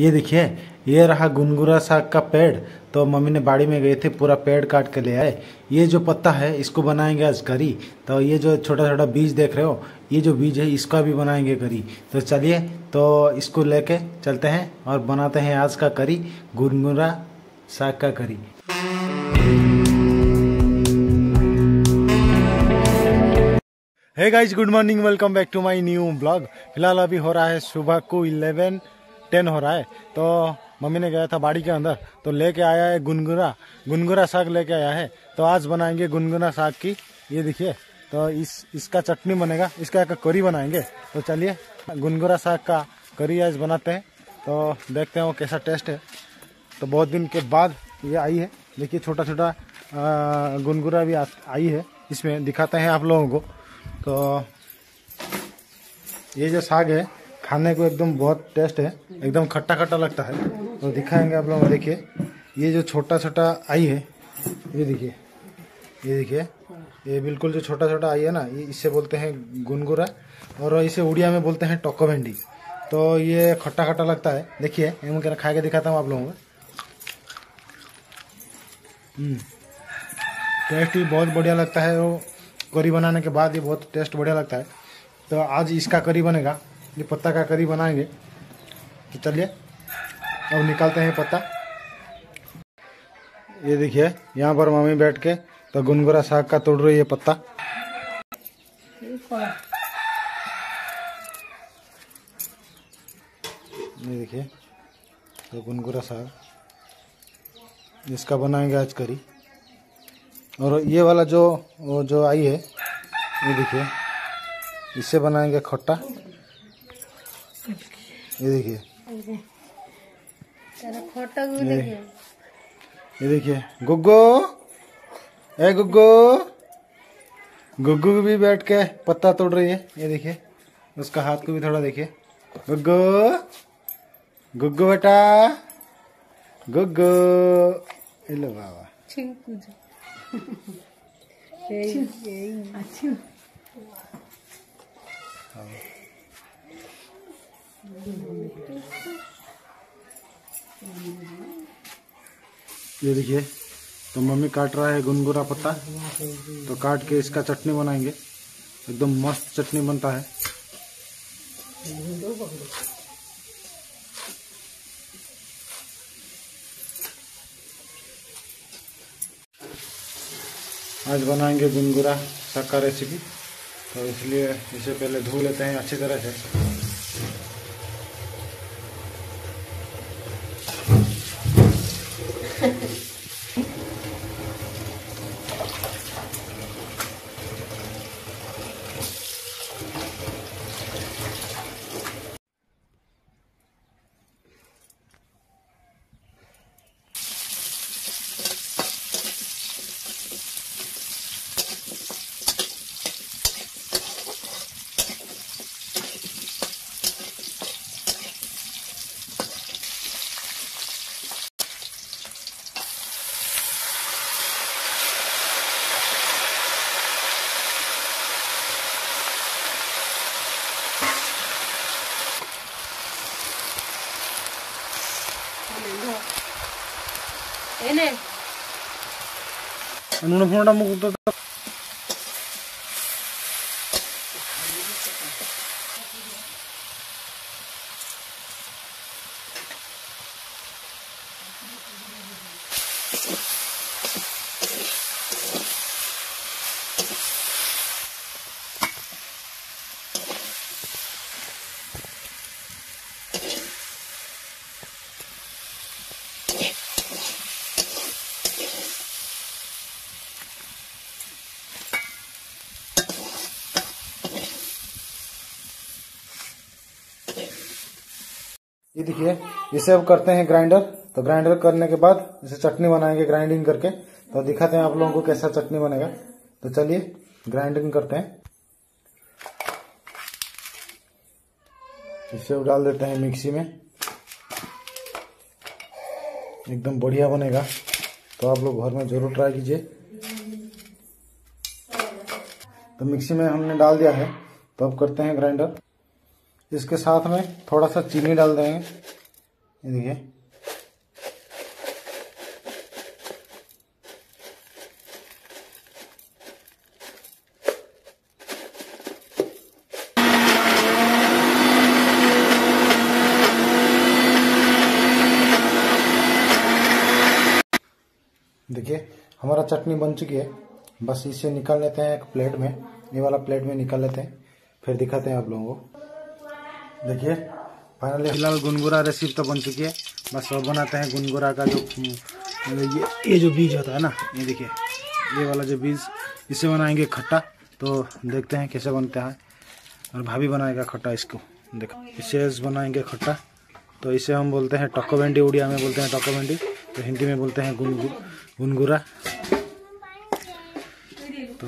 ये देखिए, ये रहा गुनगुरा साग का पेड़। तो मम्मी ने बाड़ी में गए थे, पूरा पेड़ काट के ले आए। ये जो पत्ता है इसको बनाएंगे आज करी। तो ये जो छोटा छोटा बीज देख रहे हो, ये जो बीज है इसका भी बनाएंगे करी। तो चलिए, तो इसको लेके चलते हैं और बनाते हैं आज का करी, गुनगुरा साग का करी। Hey guys, good morning, welcome back to my new blog. फिलहाल अभी हो रहा है सुबह को 11:10 हो रहा है। तो मम्मी ने गया था बाड़ी के अंदर, तो लेके आया है गुनगुरा साग लेके आया है। तो आज बनाएंगे गुनगुरा साग की, ये देखिए। तो इसका चटनी बनेगा, इसका करी बनाएंगे। तो चलिए गुनगुरा साग का करी आज बनाते हैं। तो देखते हैं वो कैसा टेस्ट है। तो बहुत दिन के बाद ये आई है, देखिए छोटा छोटा गुनगुरा भी आई है इसमें, दिखाते हैं आप लोगों को। तो ये जो साग है खाने को एकदम बहुत टेस्ट है, एकदम खट्टा खट्टा लगता है। तो दिखाएंगे आप लोग, देखिए ये जो छोटा छोटा आई है, ये देखिए, ये देखिए, ये बिल्कुल जो छोटा छोटा आई है ना, ये इसे बोलते हैं गुनगुरा और इसे उड़िया में बोलते हैं टकावेंडी। तो ये खट्टा खट्टा लगता है, देखिए मैं खा के दिखाता हूँ आप लोगों को। टेस्ट ही बहुत बढ़िया लगता है, वो करी बनाने के बाद ये बहुत टेस्ट बढ़िया लगता है। तो आज इसका करी बनेगा, ये पत्ता का करी बनाएंगे। तो चलिए अब निकालते हैं पत्ता। ये देखिए यहाँ पर मम्मी बैठ के तो गुनगुरा साग का तोड़ रही है पत्ता। ये देखिए, तो गुनगुरा साग इसका बनाएंगे आज करी। और ये वाला जो आई है, ये देखिए, इससे बनाएंगे खट्टा। ये देखिए, ये देखिए गुग्गो, ए गुग्गो, गुग्गू भी बैठ के पत्ता तोड़ रही है। ये देखिए, उसका हाथ को भी थोड़ा देखिए। गुग्गो, गुग्गो बेटा, गुग्गो, हेलो बाबा। ये देखिए, तो मम्मी काट रहा है गुनगुरा पत्ता। तो काट के इसका चटनी बनाएंगे, एकदम मस्त चटनी बनता है। आज बनाएंगे गुनगुरा साग का रेसिपी। तो इसलिए इसे पहले धो लेते हैं अच्छी तरह से। फोड़ा मुक्त देखिए, इसे अब करते हैं ग्राइंडर। तो ग्राइंडर करने के बाद इसे चटनी बनाएंगे ग्राइंडिंग करके। तो दिखाते हैं आप लोगों को कैसा चटनी बनेगा। तो चलिए ग्राइंडिंग करते हैं, इसे डाल देते हैं मिक्सी में, एकदम बढ़िया बनेगा। तो आप लोग घर में जरूर ट्राई कीजिए। तो मिक्सी में हमने डाल दिया है, तो अब करते हैं ग्राइंडर। इसके साथ में थोड़ा सा चीनी डाल देंगे। देखिए हमारा चटनी बन चुकी है। बस इसे निकाल लेते हैं एक प्लेट में, ये वाला प्लेट में निकाल लेते हैं, फिर दिखाते हैं आप लोगों को। देखिए फाइनली फिलहाल गुनगुरा रेसिपी तो बन चुकी है। बस वो बनाते हैं गुनगुरा का जो ये जो बीज होता है ना, ये देखिए ये वाला जो बीज, इसे बनाएंगे खट्टा। तो देखते हैं कैसे बनता है। और भाभी बनाएगा खट्टा, इसको देखो इसे बनाएंगे खट्टा। तो इसे हम बोलते हैं टकावेंडी, उड़िया में बोलते हैं टकावेंडी, तो हिंदी में बोलते हैं गुनगुरा। तो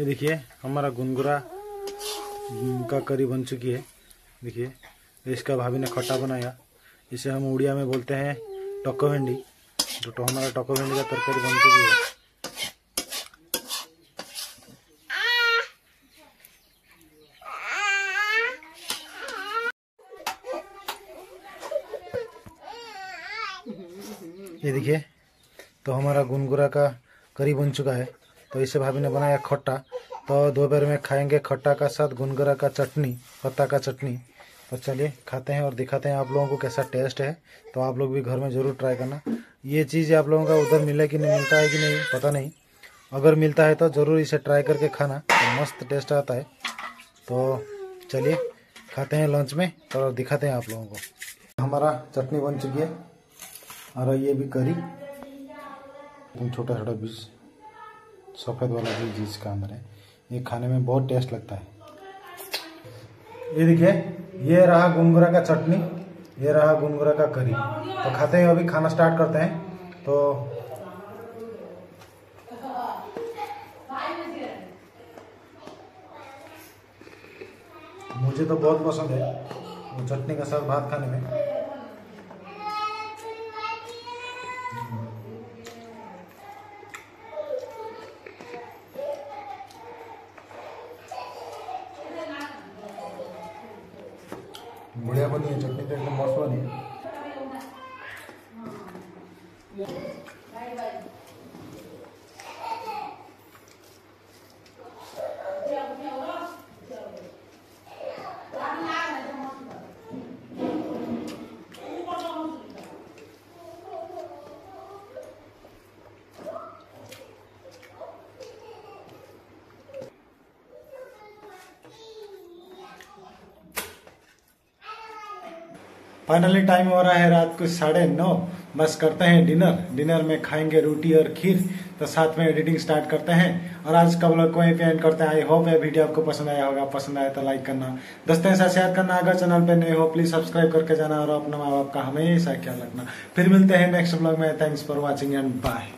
ये देखिए हमारा गुनगुरा का करी बन चुकी है। देखिए इसका भाभी ने खट्टा बनाया, इसे हम उड़िया में बोलते हैं टकावेंडी। तो हमारा टकावेंडी का तरकारी बन चुकी है। ये देखिए तो हमारा गुनगुरा का करी बन चुका है। तो इसे भाभी ने बनाया खट्टा। तो दोपहर में खाएंगे खट्टा का साथ गुनगुरा का चटनी, पत्ता का चटनी। तो चलिए खाते हैं और दिखाते हैं आप लोगों को कैसा टेस्ट है। तो आप लोग भी घर में ज़रूर ट्राई करना। ये चीज़ आप लोगों का उधर मिले कि नहीं, मिलता है कि नहीं पता नहीं, अगर मिलता है तो ज़रूर इसे ट्राई करके खाना। तो मस्त टेस्ट आता है। तो चलिए खाते हैं लंच में और दिखाते हैं आप लोगों को। हमारा चटनी बन चुकी है और ये भी करी, एकदम छोटा छोटा बीज, सफ़ेद वाला बीज इसका अंदर है। ये खाने में बहुत टेस्ट लगता है। ये देखिए ये रहा गोंगुरा का चटनी, ये रहा गोंगुरा का करी। तो खाते हैं, अभी खाना स्टार्ट करते हैं। तो मुझे तो बहुत पसंद है वो चटनी के साथ भात खाने में। बढ़िया बनी है चटनी, तो एकदम मस्त बनी फाइनली। टाइम हो रहा है रात को 9:30। बस करते हैं डिनर। डिनर में खाएंगे रोटी और खीर। तो साथ में एडिटिंग स्टार्ट करते हैं और आज का व्लॉग को यहीं पे एंड करते हैं। आई होप ये वीडियो आपको पसंद आया होगा। पसंद आया तो लाइक करना, दोस्तों के साथ शेयर करना। अगर चैनल पे नए हो प्लीज सब्सक्राइब करके जाना और अपना माँ बाप का हमेशा ख्याल रखना। फिर मिलते हैं नेक्स्ट व्लॉग में। Thanks for watching and bye.